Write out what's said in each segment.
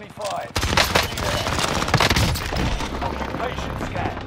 25. Occupation scan.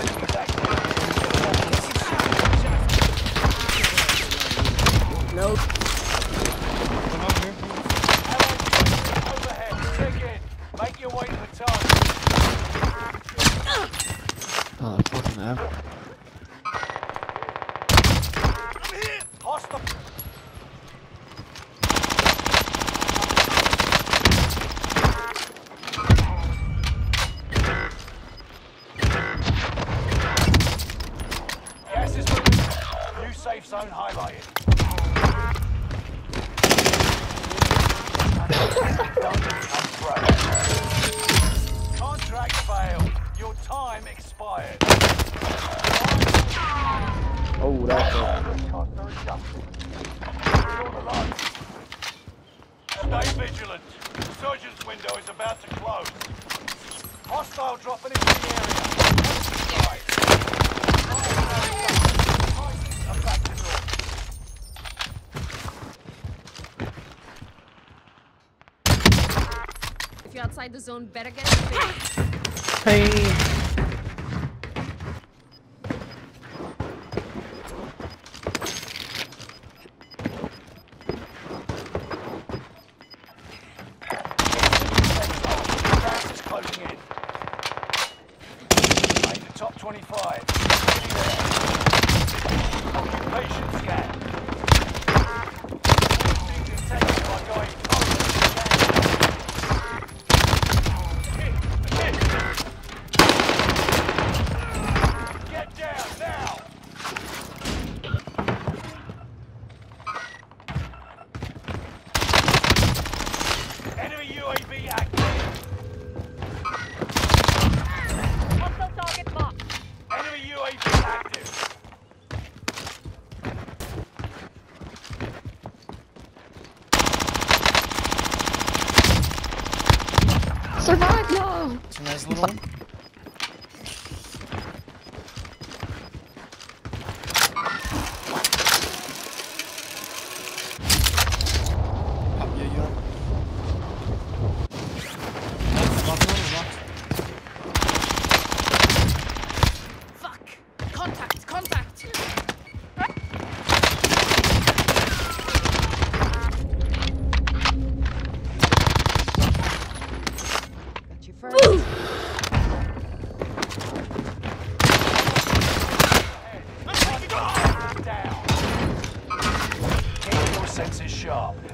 Being detected by guy zone highlighted. Contract failed. Your time expired. Oh, that's a... Stay vigilant. Surgeon's window is about to close. Hostile dropping into the area. Outside the zone, better get it. Hey. Closing in. Made the top 25. Occupation scan. Survive, yo! It's a nice little one. job.